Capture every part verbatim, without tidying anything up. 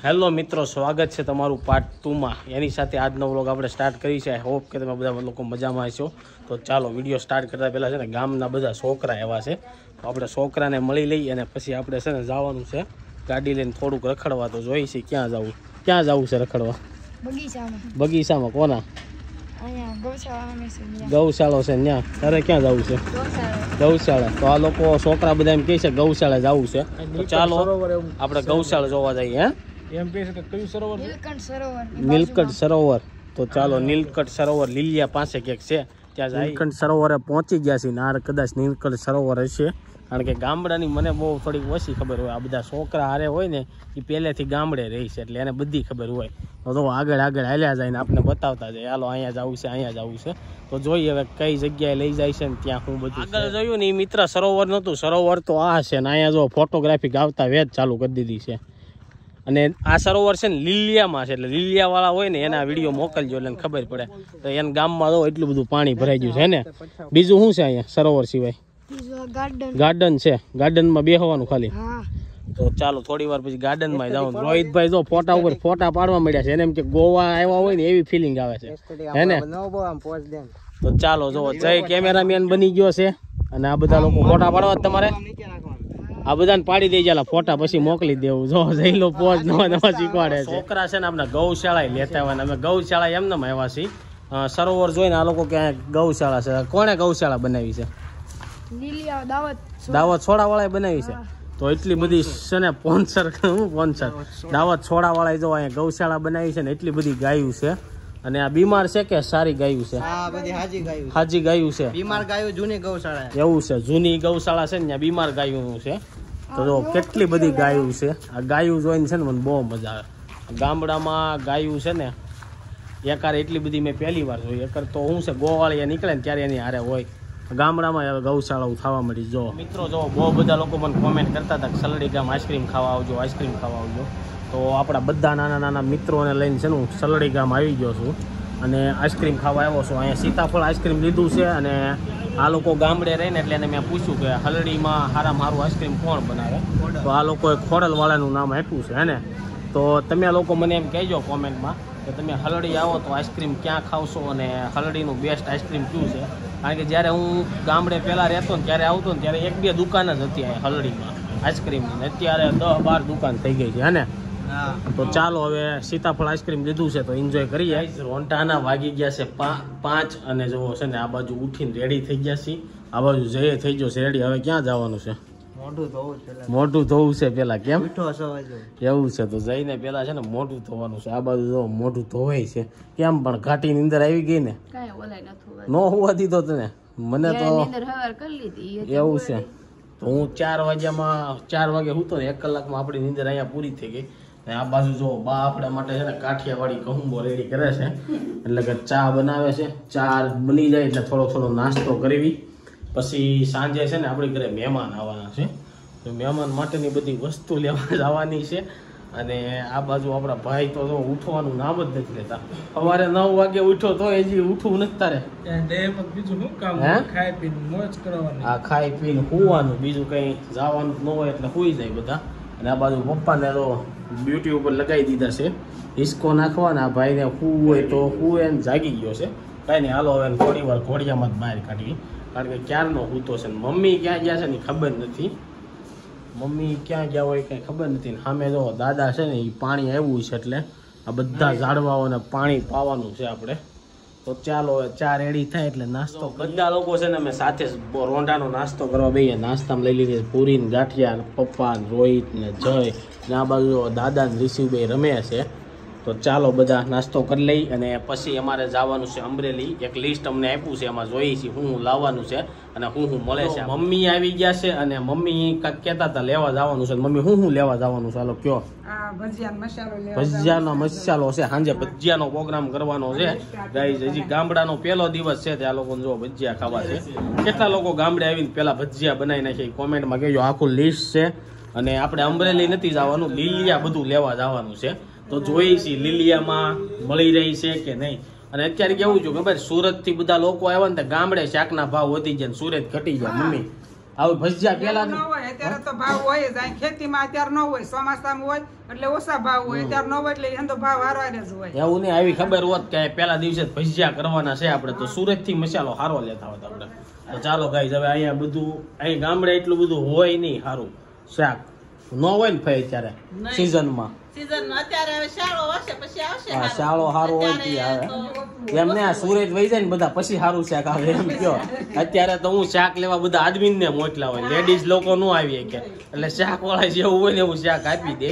Hello મિત્રો, સ્વાગત છે તમારું પાર્ટ ટુમાં. એની સાથે આજનો વ્લોગ આપણે સ્ટાર્ટ કરી છે. આઈ હોપ કે તમે બધા લોકો મજામાં હશો. તો ચાલો વિડીયો સ્ટાર્ટ કરતા પહેલાં છે ને ગામના બધા છોકરા એવા છે, તો આપણે છોકરાને મળી લઈએ અને પછી આપણે છે ને જવાનું છે ગાડી લઈને થોડુંક રખડવા. તો જોઈ છે ક્યાં જવું ક્યાં જવું છે રખડવા? બગીચામાં. બગીચામાં કોના? ગૌશાળો છે ત્યાં. તારે ક્યાં જવું છે? ગૌશાળા. તો આ લોકો છોકરા બધા એમ કહે છે ગૌશાળા જવું છે. તો ચાલો આપણે ગૌશાળા જોવા જઈએ. એમ કહે છે કે કયું સરોવર? નીલકંઠ સરોવર. નીલકંઠ સરોવર. તો ચાલો નીલકંઠ સરોવર લીલિયા પાસે ક્યાંક છે, ત્યાં જાય. નીલકંઠ સરોવરે પહોંચી ગયા છે. નાર કદાચ નીલકંઠ સરોવર હશે, કારણ કે ગામડાની મને બહુ થોડીક ઓછી ખબર હોય. આ બધા છોકરા હારે હોય ને એ પહેલેથી ગામડે રહી છે એટલે એને બધી ખબર હોય. તો આગળ આગળ હાલ્યા જાય ને આપણે બતાવતા જાય, હાલો અહીંયા જવું છે, અહીંયા જવું છે. તો જોઈએ હવે કઈ જગ્યાએ લઈ જાય છે ને ત્યાં હું બધું આગળ જોયું ને. એ મિત્ર સરોવર નહોતું, સરોવર તો આ છે ને. અહીંયા જો ફોટોગ્રાફી આવતા વેદ ચાલુ કરી દીધી છે. અને આ સરોવર છે ને લીલિયામાં છે, એટલે લીલિયાવાળા હોય ને એના વિડીયો મોકલજો એટલે ખબર પડે. તો એને ગામમાં જો એટલું બધું પાણી ભરાઈ ગયું છે ને. બીજું શું છે અહીંયા સરોવર સિવાય? ગાર્ડન છે. ગાર્ડનમાં બેસવાનું ખાલી. તો ચાલો થોડી વાર પછી ગાર્ડનમાં જવાનું. રોહિતભાઈ જો ફોટા ઉપર ફોટા પાડવા મળ્યા છે. એને એમ કે ગોવા આવ્યા હોય ને એવી ફિલિંગ આવે છે, હે ને? તો ચાલો જો જય કેમેરામેન બની ગયો છે. અને આ બધા લોકો ફોટા પાડવા તમારે આ બધાને પાડી દઈ જાય ફોટા, પછી મોકલી દેવું. જો જઈ લો પોઝ નવા નવા શીખવાડે છે. છોકરા છે ને આપણે ગૌશાળા લેતા હોય ને અમે ગૌશાળા એમને આવ્યા છીએ. સરોવર જોઈને આ લોકો કે ગૌશાળા છે. કોણે ગૌશાળા બનાવી છે? દાવત છોડા વાળા બનાવી છે. તો એટલી બધી છે ને પોન્સર પોન્સર દાવત છોડા વાળા જો અહીંયા ગૌશાળા બનાવી છે ને. એટલી બધી ગાયું છે. અને આ બીમાર છે કે સારી ગાયું છે? હાજી ગાયું છે. બીમાર ગાયું જૂની ગૌશાળા એવું છે. જૂની ગૌશાળા છે ને ત્યાં બીમાર ગાયું છે. તો જો કેટલી બધી ગાયું છે. આ ગાયું જોઈને છે ને મને બહુ મજા આવે. ગામડામાં ગાયું છે ને એકાર એટલી બધી મેં પહેલી વાર જોઈ. એકર તો હું છે ગોવાળીયા નીકળે ને ત્યારે એની હારે હોય. ગામડામાં હવે ગૌશાળાઓ થવા મળી. જો મિત્રો જો બહુ બધા લોકો મને કોમેન્ટ કરતા હતા કે સલડી ગામ આઈસ્ક્રીમ ખાવા આવજો, આઈસ્ક્રીમ ખાવા આવજો. તો આપણા બધા નાના નાના મિત્રોને લઈને છે ને હું સલડી ગામ આવી ગયો છું અને આઈસ્ક્રીમ ખાવા આવ્યો છું. અહીંયા સીતાફળ આઈસ્ક્રીમ લીધું છે. અને આ લોકો ગામડે રહીને એટલે એને મેં પૂછ્યું કે હલડીમાં સારામાં સારું આઈસ્ક્રીમ કોણ બનાવે? તો આ લોકોએ ખોડલવાળાનું નામ આપ્યું છે, હે ને? તો તમે લોકો મને એમ કહેજો કોમેન્ટમાં કે તમે હલડી આવો તો આઈસ્ક્રીમ ક્યાં ખાવશો અને હલડીનું બેસ્ટ આઈસ્ક્રીમ કયું છે? કારણ કે જ્યારે હું ગામડે પહેલાં રહેતો ને ત્યારે આવતો ને ત્યારે એક બે દુકાન જ હતી આ હલડીમાં આઈસ્ક્રીમની, ને અત્યારે દસ બાર દુકાન થઈ ગઈ છે, હે ને? તો ચાલો હવે સીતાફળ આઈસ્ક્રીમ લીધું છે તો એન્જોય કરીએ. રોંટાના વાગી ગયા છે પાંચ અને જુઓ છે ને આ બાજુ ઉઠીને રેડી થઈ ગયા છે. આ બાજુ જઈએ થઈ ગયો છે રેડી. હવે ક્યાં જવાનું છે? મોઢું ધોવું છે પેલા. કેમ એવું છે? તો જઈને પેલા છે ને મોઢું ધોવાનું છે. આ બાજુ મોઢું ધોવાય છે. કેમ પણ ઘાટી ની અંદર આવી ગઈ ને ન હોવા દીધો તને? મને તો એવું છે. તો હું ચાર વાગ્યામાં ચાર વાગે હુંતો ને એક કલાકમાં આપણી નીંદર અહીંયા પૂરી થઈ ગઈ. ને આ બાજુ જો બા આપણા માટે છે ને કાઠિયાવાડી કહુંબો રેડી કરે છે, એટલે કે ચા બનાવે છે. ચા બની જાય એટલે થોડો થોડો નાસ્તો કરવી. પછી સાંજે છે ને આપણી ઘરે મહેમાન આવવાના છે, તો મહેમાન માટેની બધી વસ્તુ લેવા જવાની છે. અને આ બાજુ આપણા ભાઈ તો ઉઠવાનું નામ જ નથી લેતા. સવારે નવ વાગે ઉઠો તો હજી ઉઠવું નથી તારે. હા, ખાઈ પીને હોવાનું, બીજું કંઈ જવાનું ન હોય એટલે હોઈ જાય બધા. અને આ બાજુ પપ્પાને તો બ્યુટી ઉપર લગાવી દીધા છે હિસકો નાખવાના. ભાઈને હું હોય તો હું એને જાગી ગયો છે. કાંઈ નહીં, હાલો હવે થોડી વાર ઘોડિયામાં જ બહાર કાઢીએ, કારણ કે ક્યારનો હૂતો છે. મમ્મી ક્યાં ગયા છે ને ખબર નથી. મમ્મી ક્યાં ગયા હોય કંઈ ખબર નથી. સામે જો દાદા છે ને એ પાણી આવ્યું છે એટલે આ બધા ઝાડવાઓને પાણી પાવાનું છે આપણે. તો ચાલો ચા રેડી થાય એટલે નાસ્તો. બધા લોકો છે ને અમે સાથે રોંઢાનો નાસ્તો કરવા બેહીએ. નાસ્તામાં લઈ લીધી પૂરીને ગાંઠિયા, પપ્પા રોહિત ને જય ને આ બાજુ દાદાને ઋષિભાઈ રમે છે. તો ચાલો બધા નાસ્તો કરી લઈ અને પછી અમારે જવાનું છે અમરેલી. એક લિસ્ટ અમને આપ્યું છે, એમાં જોઈએ છીએ હું હું લાવવાનું છે અને હું હું મળે છે. મમ્મી આવી ગયા છે અને મમ્મી કાંઈક કહેતા હતા લેવા જવાનું છે. મમ્મી હું હું લેવા જવાનું છે? હાલો કયો. ભજીયાનો મસાલો છે, સાંજે ભજીયાનો પ્રોગ્રામ કરવાનો છે ગાઈઝ. હજી ગામડાનો પહેલો દિવસ છે, ત્યાં લોકોને જો ભજીયા ખાવા છે. કેટલા લોકો ગામડે આવીને પહેલા ભજીયા બનાવી નાખે? કોમેન્ટમાં કહેજો. આખું લિસ્ટ છે અને આપણે અમરેલી નથી જવાનું, લીલિયા બધું લેવા જવાનું છે. તો જોઈએ છીએ લીલિયામાં મળી રહી છે કે નહીં. અને અત્યારે કેવું છું ખબર, સુરતથી બધા લોકો આવ્યા ને ગામડે શાકના ભાવ વધી જાય, સુરત ઘટી જાય. મમ્મી આવું ભજીયા પેલા ન હોય અત્યારે તો ભાવ હોય જ, આ ખેતીમાં અત્યારે ન હોય, ચોમાસામાં હોય એટલે ઓછા ભાવ હોય, અત્યારે ન હોય એટલે એનો ભાવ હારવાને જ હોય. એવું નહીં, આવી ખબર હોત કે પેલા દિવસે ભજીયા કરવાના છે આપણે, તો સુરત થી મસાલો હારો લેતા હોત આપણે. તો ચાલો ગાઈસ, હવે અહીંયા બધું અહીં ગામડે એટલું બધું હોય નહીં હારું શાક, ન હોય ને ભાઈ અત્યારે સિઝનમાં. સિઝન અત્યારે હવે શાળો હશે પછી આવશે હા, શાળો હારો હોય તી આવે. એમને આ સુરત વહી જાય ને બધા પછી સારું શાક આવે એમ કયો. અત્યારે તો હું શાક લેવા બધા આદમી ને મોકલા હોય, લેડીઝ લોકો નો આવી કે એટલે શાક વાળા જેવું હોય ને એવું શાક આપી દે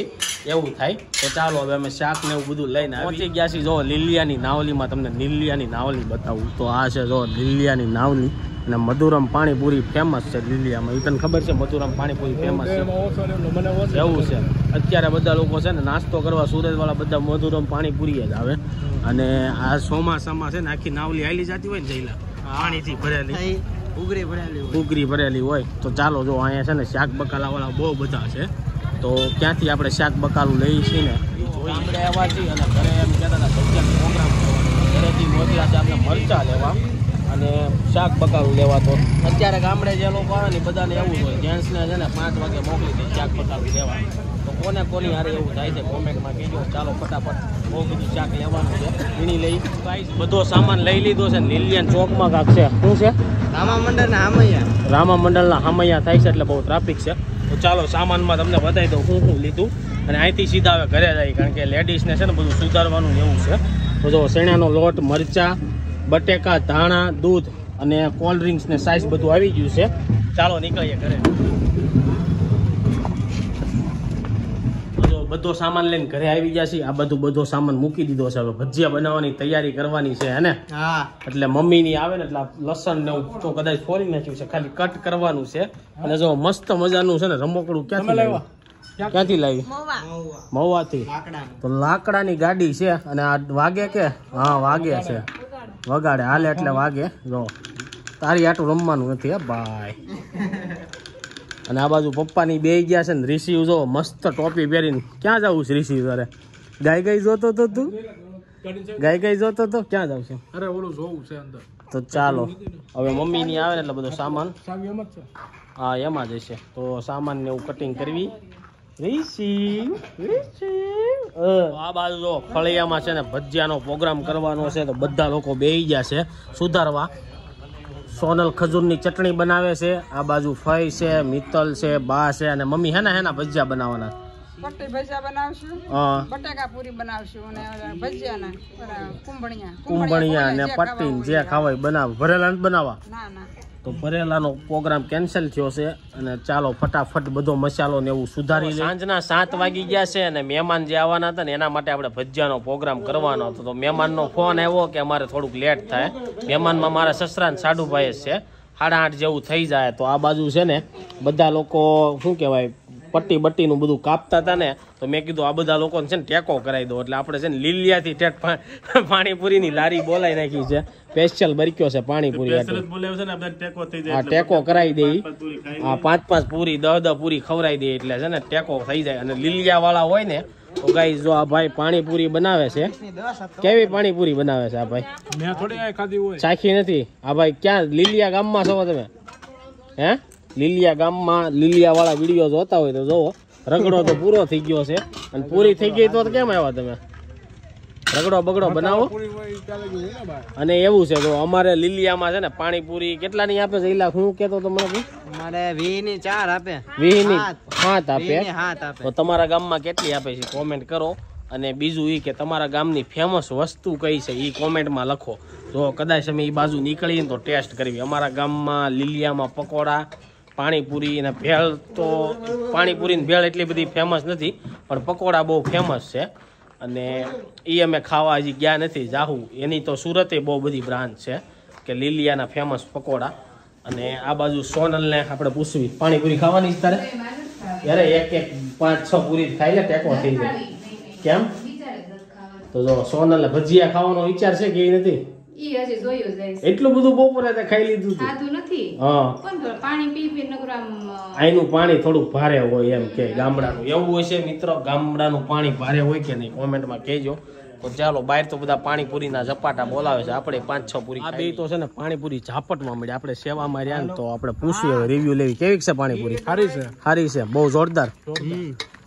એવું થાય. તો ચાલો હવે અમે શાક ને એવું બધું લઈને આવી ગયા છીએ. જો લીલિયાની નાવલીમાં તમને લીલિયાની નાવલી બતાવું, તો આ છે જો લીલિયાની નાવલી. અને મધુરમ પાણીપુરી ફેમસ છે લીલિયામાં, એ તને ખબર છે મધુરમ પાણીપુરી ફેમસ છે એવું છે. અત્યારે બધા લોકો છે ને નાસ્તો કરવા સુરતવાળા બધા મધુરમ પાણીપુરી જ આવે. અને આ ચોમાસામાં છે ને આખી નાવલી હાલી જતી હોય ને જઈલા, પાણીથી ભરેલી ઉગરી ભરેલી ઉગરી ભરેલી હોય. તો ચાલો જો અહીંયા છે ને શાક બકાલાવાળા બહુ બધા છે, તો ક્યાંથી આપણે શાક બકાલું લઈએ છીએ ને આપણે આવવાથી. અને ઘરે એમ કહેતા પ્રોગ્રામ ઘરેથી મોકલા છે આપણે મરચા લેવા અને શાક બકાલું લેવાતો. અત્યારે ગામડે જે લોકો આવે ને બધાને એવું જ હોય, જેન્ટ્સને છે ને પાંચ વાગે મોકલી દે શાક બકાલું લેવા. તો કોને કોની હારે એવું થાય છે કોમેન્ટમાં કહેજો. ચાલો ફટાફટ બહુ બધું શાક લેવાનું છે, વીણી લઈ ગાઈસ. બધો સામાન લઈ લીધો છે. લીલિયાન ચોકમાં કાંક છે, શું છે રામા મંડળના હામૈયા, રામા મંડળના હામૈયા થાય છે એટલે બહુ ટ્રાફિક છે. તો ચાલો સામાનમાં તમને બતાવી દઉં હું શું લીધું, અને અહીંથી સીધા હવે ઘરે જાય, કારણ કે લેડીઝને છે ને બધું સુધારવાનું એવું છે. તો જો શેણાનો લોટ, મરચાં, બટેકા, ધાણા, દૂધ અને કોલ્ડ ડ્રિંક્સ ને સાઈઝ બધું આવી ગયું છે. ચાલો નીકળીએ ઘરે. તો બધો સામાન લઈને ઘરે આવી ગયા છીએ. આ બધું બધો સામાન મૂકી દીધો છે. હવે ભજીયા બનાવવાની તૈયારી કરવાની છે હે ને. હા, એટલે મમ્મી ની આવે ને એટલે લસણ ને તો કદાચ ફોડી નાખ્યું છે, ખાલી કટ કરવાનું છે. અને જો મસ્ત મજાનું છે ને રમકડું ક્યાંથી લાવ્યા, ક્યાંથી લાવી, મહુવાથી. તો લાકડાની ગાડી છે અને આ વાગે કે હા વાગે છે, વગાડે હાલે એટલે વાગે. જો તારી આટું રમવાનું નથી હા ભાઈ. અને આ બાજુ પપ્પાની બે ગયા છે ને રિસીવ, જો મસ્ત ટોપી પહેરીને. ક્યાં જવું છે રિસીવ? તારે ગાય ગાય જોતો તો તું, ગાય ગાય જોતો તો ક્યાં જાવ છે? અરે ઓલું જોવું છે અંદર. તો ચાલો હવે મમ્મી ની આવે ને એટલે બધો સામાન હા એમાં જ હશે. તો સામાન ને એવું કટિંગ કરવી. રીસીવ રીસીવ આ બાજુ જો ફળિયામાં છે ને ભજીયાનો પ્રોગ્રામ કરવાનો છે, તો બધા લોકો બેસી ગયા છે સુધારવા. સોનલ ખજૂરની ચટણી બનાવે છે, આ બાજુ ફઈ છે, મિત્તલ છે, બા છે. અને મમ્મી હેના હેના ભજીયા બનાવવાના? કુંભણિયા ને પટ્ટી જે ખાવાય બનાવ, ભરેલા બનાવવા. તો ભરેલાનો પ્રોગ્રામ કેન્સલ થયો છે. અને ચાલો ફટાફટ બધો મસાલો ને એવું સુધારી. સાંજના સાત વાગી ગયા છે અને મહેમાન જે આવવાના હતા ને એના માટે આપણે ભજીયાનો પ્રોગ્રામ કરવાનો હતો. તો મહેમાનનો ફોન આવ્યો કે અમારે થોડુંક લેટ થાય. મહેમાનમાં મારા સસરા ને સાડુભાઈ જ છે, સાડા આઠ જેવું થઈ જાય. તો આ બાજુ છે ને બધા લોકો શું કહેવાય પટ્ટી બટ્ટીનું બધું કાપતા હતા ને, તો મેં કીધું આ બધા લોકોને છે ને ટેકો કરાવી દો. એટલે આપણે છે ને લીલિયાથી ઠેઠ પાણીપુરીની લારી બોલાવી નાખી છે, સ્પેશિયલ બરક્યો છે પાણીપુરી. હા, ટેકો કરાવી દઈ. હા, પાંચ પાંચ પૂરી દહ દહ પૂરી ખવડાવી દઈએ એટલે છે ને ટેકો થઈ જાય. અને લીલિયાવાળા હોય ને તો ગાઈસ જો આ ભાઈ પાણીપુરી બનાવે છે. કેવી પાણીપુરી બનાવે છે આ ભાઈ? મેં થોડી ખાધી હોય, ચાખી નથી. આ ભાઈ ક્યાં લીલિયા ગામમાં છો તમે? હે, લીલિયા ગામમાં લીલિયાવાળા વિડીયો જોતા હોય તો જોવો. રગડો તો પૂરો થઈ ગયો છે અને પૂરી થઈ ગઈ તો કેમ આવ્યા તમે? રગડો બગડો બનાવો અને એવું છે. તો અમારે લીલિયામાં છે ને પાણીપુરી કેટલાની આપે છે? એલા હું કેતો તો મને અમારે વીસ ની ચાર આપે, વીસ ની સાત આપે. તો તમારા ગામમાં કેટલી આપે છે કોમેન્ટ કરો. અને બીજું એ કે તમારા ગામની ફેમસ વસ્તુ કઈ છે એ કોમેન્ટમાં લખો. તો કદાચ અમે એ બાજુ નીકળીએ તો ટેસ્ટ કરવી. અમારા ગામમાં લીલિયામાં પકોડા, પાણીપુરી અને ભેળ. તો પાણીપુરીની ભેળ એટલી બધી ફેમસ નથી, પણ પકોડા બહુ ફેમસ છે. અને એ અમે ખાવા હજી ગયા નથી, જાહું. એની તો સુરતે બહુ બધી બ્રાન્ચ છે કે લીલિયાના ફેમસ પકોડા. અને આ બાજુ સોનલને આપણે પૂછવી પાણીપુરી ખાવાની જ તારે? ત્યારે એક એક પાંચ છ પૂરી ખાઈ લે, ટેકો થઈ જાય. કેમ? તો જો સોનલ ભજીયા ખાવાનો વિચાર છે કે એ નથી? એટલું બધું બપોરે ખાઈ લીધું નથી. આનું પાણી થોડુંક ભારે હોય એમ કે ગામડાનું. એવું હોય છે મિત્રો, ગામડાનું પાણી ભારે હોય કે નહીં કોમેન્ટમાં કહેજો. તો ચાલો બહાર તો બધા પાણીપુરીના ઝપાટા બોલાવે છે, આપણે પાંચ છ પૂરી આ બે તો છે ને પાણીપુરી ઝાપટમાં મળી. આપણે સેવામાં રહ્યા ને તો આપણે પૂછીએ રિવ્યુ લેવી કેવી છે પાણીપુરી. સારી છે, સારી છે, બહુ જોરદાર.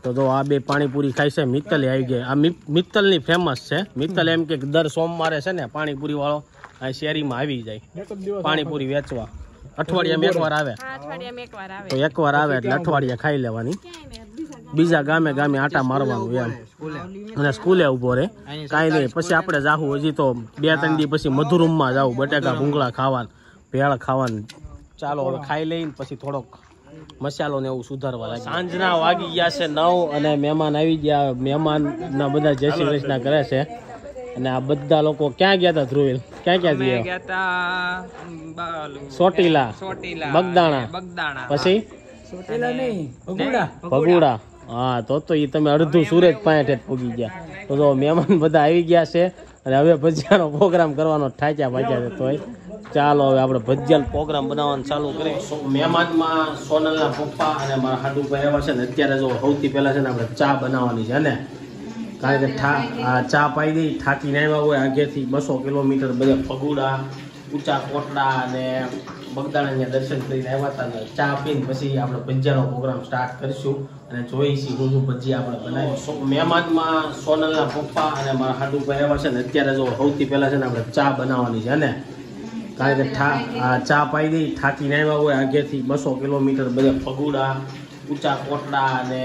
તો જો આ બે પાણીપુરી ખાય છે. મિત્તલ આવી ગઈ, આ મિત્તલની ફેમસ છે. મિત્તલ એમ કે દર સોમવારે છે ને પાણીપુરી વાળો આ શેરીમાં આવી જાય પાણીપુરી વેચવા. અઠવાડિયામાં એકવાર આવે, તો એકવાર આવે એટલે અઠવાડિયા ખાઈ લેવાની, બીજા ગામે ગામે આટા મારવાનું એમ, અને સ્કૂલે ઉભો રે કાંઈ નહીં. પછી આપણે જાવું હજી તો બે ત્રણ દી પછી મધુરૂમમાં જાવું, બટાકા ભૂંગળા ખાવાનું, ભેળ ખાવાનું. ચાલો હવે ખાઈ લઈને પછી થોડોક મસાલો ને એવું સુધારવા લાગે. સાંજના વાગી ગયા છે નવ અને મહેમાન આવી ગયા. મહેમાન ના બધા જય શ્રી કૃષ્ણ કરે છે. અને આ બધા લોકો ક્યાં ગયા હતા? ધ્રુવિલ ક્યાં ક્યાં ગયા હતા? સોટીલા, બગદાણા, બગદાણા પછી સોટીલા નહીં ભગુડા, ભગુડા. હા તો તો ઈ તમે અડધું સુરત પાંઠે પૂગી ગયા. તો જો મહેમાન બધા આવી ગયા છે અને હવે ભજીયાનો પ્રોગ્રામ કરવાનો ઠાચ્યા ભાચ્યા છે. તોય ચાલો હવે આપણે ભજીયાનો પ્રોગ્રામ બનાવવાનું ચાલુ કરીએ. મહેમાનમાં સોનલના પપ્પા અને મારા હાડુભાઈ આવ્યા છે ને અત્યારે જો સૌથી પહેલાં છે ને આપણે ચા બનાવવાની છે ને, કારણ કે ઠા ચા પાઈ દઈ થાકીને આવ્યા હોય આગેથી બસો કિલોમીટર બધા ફગુડા, ઊંચા કોટડા અને બગદાણાને દર્શન કરીને આવ્યા હતા ને ચા પીને પછી આપણે ભજીયાનો પ્રોગ્રામ સ્ટાર્ટ કરીશું અને જોઈશું હું શું ભજીયા આપણે બનાવીશું. મહેમાનમાં સોનલના પપ્પા અને મારા હાડુભાઈ આવ્યા છે ને અત્યારે જો સૌથી પહેલાં છે ને આપણે ચા બનાવવાની છે ને, કારણ કે ઠા ચા પાઈ દઈ થાકીને આવ્યા હોય આગેથી બસો કિલોમીટર બધા ફગુડા, ઊંચા કોટડા અને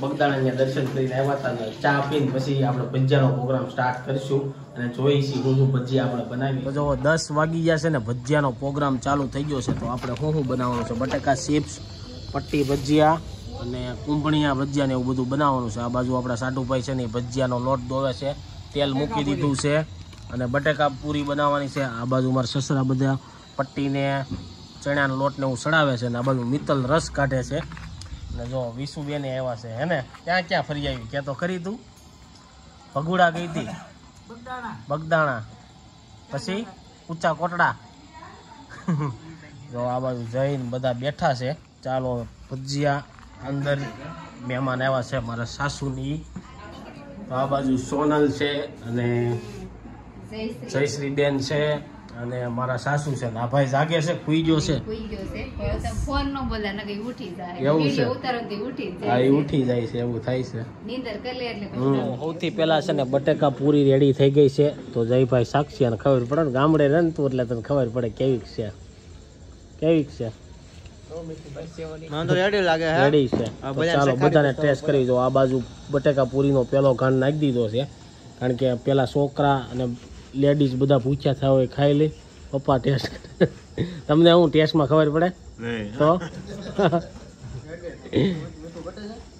બગદાણાને દર્શન કરીને આવ્યા હતા ને ચા પીને પછી આપણે ભજીયાનો પ્રોગ્રામ સ્ટાર્ટ કરીશું અને જોઈશું હું શું ભજીયા આપણે બનાવીએ. જો દસ વાગી ગયા છે ને ભજીયાનો પ્રોગ્રામ ચાલુ થઈ ગયો છે. તો આપણે શું શું બનાવવાનું છે? બટાકા ચિપ્સ, પટ્ટી ભજીયા અને કુંભણિયા ભજીયા ને એવું બધું બનાવવાનું છે. આ બાજુ આપણા સાટુભાઈ છે ને એ ભજીયાનો લોટ દોવે છે, તેલ મૂકી દીધું છે અને બટેકા પૂરી બનાવવાની છે. આ બાજુ મારા સસરા બધા પટ્ટીને ચણાના લોટને એવું સડાવે છે અને આ બાજુ મિત્તલ રસ કાઢે છે. અને જો વિશુબેને આવ્યા છે હે ને, ક્યાં ક્યાં ફરી આવી? ક્યાં તો ખરી તું ભગુડા ગઈ હતી, બગદાણા, પછી ઊંચા કોટડા. જો આ બાજુ જઈને બધા બેઠા છે. ચાલો ભજીયા અંદર મહેમાન આવ્યા છે મારા સાસુની. આ બાજુ સોનલ છે અને જયશ્રીબેન છે અને મારા સાસુ છે. આ ભાઈ જાગે છે, સુઈ ગયો છે, ઉઠી જાય છે એવું થાય છે. સૌથી પેલા છે ને બટેકા પૂરી રેડી થઈ ગઈ છે. તો જયભાઈ સાક્ષી અને ખબર પડે ને, ગામડે રહે ને તું એટલે તને ખબર પડે કેવીક છે, કેવીક છે. રેડી છે, ચાલો બધાને ટેસ્ટ કરી દો. આ બાજુ બટેકા પૂરીનો પેલો ઘાણ નાખી દીધો છે, કારણ કે પેલા છોકરા અને લેડીઝ બધા પૂછ્યા થયા હોય ખાઈ લે પપ્પા ટેસ્ટ. તમને હું ટેસ્ટમાં ખબર પડે તો.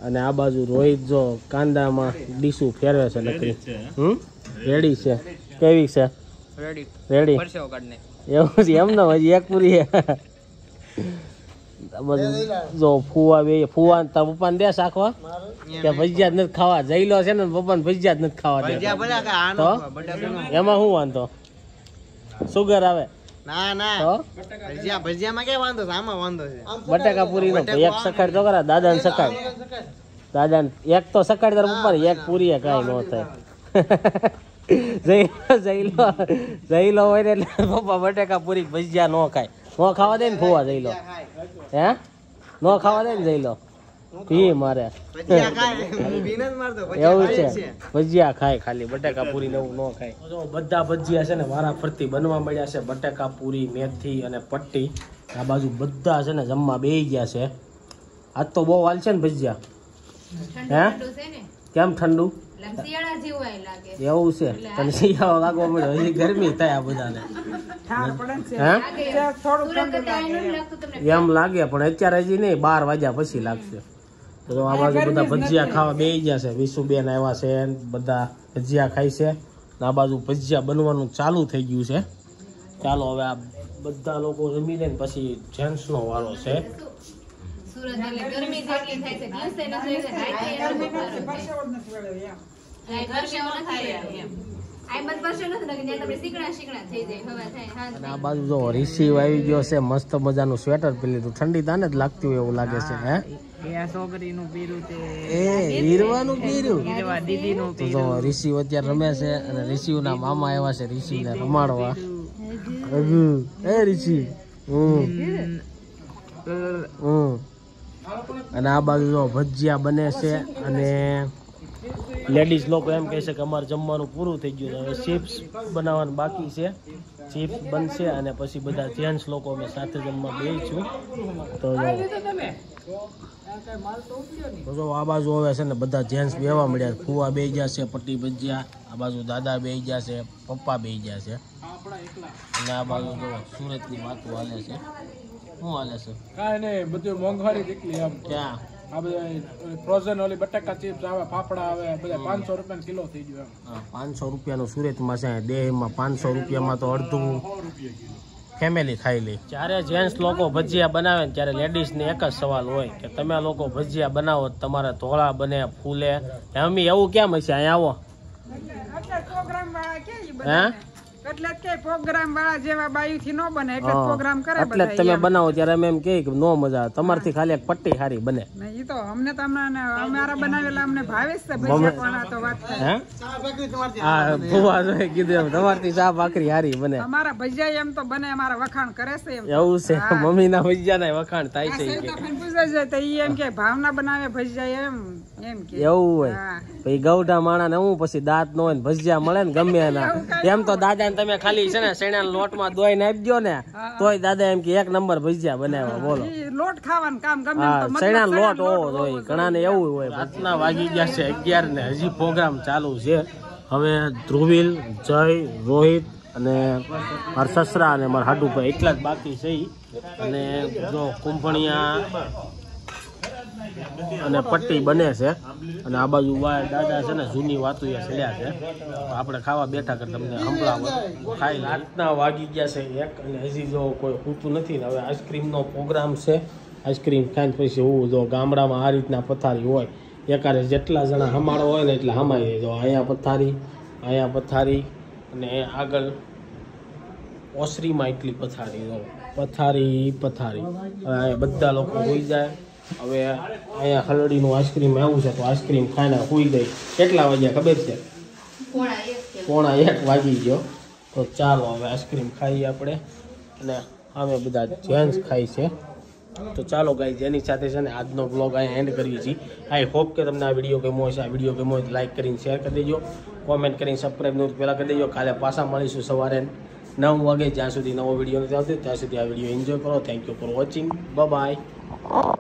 અને આ બાજુ રોહિત જો કાંદામાં ડીશું ફેરવે છે નકરી. હમ રેડી છે, કેવી છે? રેડી, રેડી એવું છે એમ ને. હજી એક પૂરી જો ફુવા બે ફુવા તા પપ્પાને દે સાખવા કે ભજીયા જ નથી ખાવા. જઈલો છે ને પપ્પાને ભજીયા જ નથી ખાવા દે. એમાં શું વાંધો? સુગર આવે? ના ના, ભજીયા ભજીયામાં કે વાંધો છે, આમાં વાંધો છે. બટાકા પૂરી નો એક સકાડ તો કરા દાદા ને, સકાડ દાદા ને એક તો સકાડ તાર ઉપર એક પૂરી કાઈ ન થાય. જઈલો જઈલો હોય ને એટલે પપ્પા બટાકા પૂરી ભજીયા ન ખાય. નો ખાવા દે ને ફુવા જઈ લો, હે નો ખાવા દે ને જઈ લો પી મારે એવું છે. ભજીયા ખાય ખાલી, બટાકા પૂરી ને એવું ન ખાય. જો બધા ભજીયા છે ને વારા ફરતી બનવા મળ્યા છે, બટાકા પૂરી, મેથી અને પટ્ટી. આ બાજુ બધા છે ને જમવા બેસી ગયા છે. આજ તો બહુ હાલ છે ને ભજીયા, હે કેમ ઠંડુ એવું છે તને શિયાળો લાગવા મળ્યો. હજી ગરમી થાય આ બધાને એમ લાગે, પણ અત્યારે હજી નહીં, બાર વાગ્યા પછી લાગશે. તો આ બાજુ બધા ભજીયા ખાવા બેસી ગયા છે. વિશુબેન આવ્યા છે, બધા ભજીયા ખાય છે. આ બાજુ ભજીયા બનવાનું ચાલુ થઈ ગયું છે. ચાલો હવે આ બધા લોકો જમી લે ને પછી જેન્ટ્સનો વારો છે. રમાડવા અને આ બાજુ જો ભજીયા બને છે અને લેડીઝ લોકો એમ કહે છે કે અમારે જમવાનું પૂરું થઈ ગયું છે, હવે ચિપ્સ બનાવવાનું બાકી છે, ચિપ્સ બનશે અને પછી બધા જેન્ટ્સ લોકો અમે સાથે જમવા બેસીશું. તો જો આ બાજુ આવે છે ને બધા જેન્ટ્સ બેવા મળ્યા છે, ફુવા બે ગયા છે, પટ્ટી ભજીયા, આ બાજુ દાદા બે ગયા છે, પપ્પા બે ગયા છે અને આ બાજુ જો સુરતની વાતો હાલે છે. શું હાલે છે? કાંઈ નહીં, બધું મોંઘવારી નીકળી આમ ક્યાં. આ બધા ફ્રોઝન ઓલી બટાકા ચિપ્સ આવે, ફાફડા આવે, બધા પાંચસો રૂપિયાનો કિલો થઈ ગયો. હા, પાંચસો રૂપિયાનો સુરતમાં છે, દેહમાં પાંચસો રૂપિયામાં તો અડધું ફેમિલી ખાઈ લે. જ્યારે જેન્ટ્સ લોકો ભજીયા બનાવે ને ત્યારે લેડીઝને એક જ સવાલ હોય કે તમે લોકો ભજીયા બનાવો તમારા ધોળા બને, ફૂલે. અમે એવું કેમ હશે? અહીંયા આવો હે એટલે કે પ્રોગ્રામ વાળા જેવા બાયુથી નો બને, એટલે પ્રોગ્રામ કરે એટલે તમે બનાવો ત્યારે અમે એમ કહે કે નો મજા આવે, તમારથી ખાલી એક પટ્ટી હારી બને. ઈ તો અમને તમને અમારા બનાવેલા અમને ભાવે છે ભજીયા, પણ આ તો વાત છે. હે ચા ભાખરી તમારથી આ ભુવા જોઈ કીધું તમારથી ચા ભાખરી હારી બને, અમારા ભજીયા એમ તો બને, અમારા વખાણ કરે છે એમ. એવું છે, મમ્મીના ભજીયાના વખાણ થાય છે. આ તો પૂછે છે તો ઈ એમ કે ભાવના બનાવે ભજીયા એમ એમ કે એવું હોય. ભઈ ગૌઢા માણા ને હું પછી દાંત નો હોય ને ભજીયા મળે ને ગમે એના એમ તો દાદા તમે ખાલી છે ને શેણા લોટમાં દોઈ ને આપજો ને તોય દાદા એમ કે એક નંબર ભજીયા બનાવ્યા. બોલો લોટ ખાવાનું કામ ગમે તો શેણા લોટ હોવો જોઈએ, ઘણા ને એવું હોય. રાતના વાગી ગયા છે અગિયાર ને હજી પ્રોગ્રામ ચાલુ છે. હવે ધ્રુવીલ, જય, રોહિત અને મારા સસરા અને મારા હાડુભાઈ એટલા જ બાકી છે. અને જો કુંભણિયા અને પટ્ટી બને છે અને આ બાજુ વાય દાદા છે ને જૂની વાતો ચડ્યા છે. આપણે ખાવા બેઠા કર તમને સંભળાવો ખાઈ. રાતના વાગી ગયા છે એક અને હજી જો કોઈ ઊતું નથી ને. હવે આઈસ્ક્રીમનો પ્રોગ્રામ છે, આઈસ્ક્રીમ ખાઈને પછી હું જો ગામડામાં આ રીતના પથારી હોય એકારે જેટલા જણા હમાડો હોય ને એટલે હમાઈ જો અહીંયા પથારી, અહીંયા પથારી અને આગળ ઓસરીમાં એટલી પથારી, જો પથારી પથારી અહીંયા બધા લોકો હોઈ જાય. હવે અહીંયા ખલડીનું આઈસ્ક્રીમ આવ્યું છે તો આઈસ્ક્રીમ ખાઈને સૂઈ ગઈ. કેટલા વાગ્યા ખબર છે? પોણા એક વાગી ગયો. તો ચાલો હવે આઈસ્ક્રીમ ખાઈએ આપણે અને અમે બધા જેન્ટ્સ ખાઈ છે. તો ચાલો ગાઈ જેની સાથે છે ને આજનો બ્લોગ અહીંયા એન્ડ કરીએ છીએ. આઈ હોપ કે તમને આ વિડીયો ગમ્યો હશે. આ વિડીયો ગમ્યો હોય તો લાઇક કરીને શેર કરી દેજો, કોમેન્ટ કરીને સબસ્ક્રાઈબ નું પહેલાં કરી દેજો. કાલે પાછા મળીશું સવારે નવ વાગે. જ્યાં સુધી નવો વિડીયો નથી આવતો ત્યાં સુધી આ વિડીયો એન્જોય કરો. Thank you for watching. By.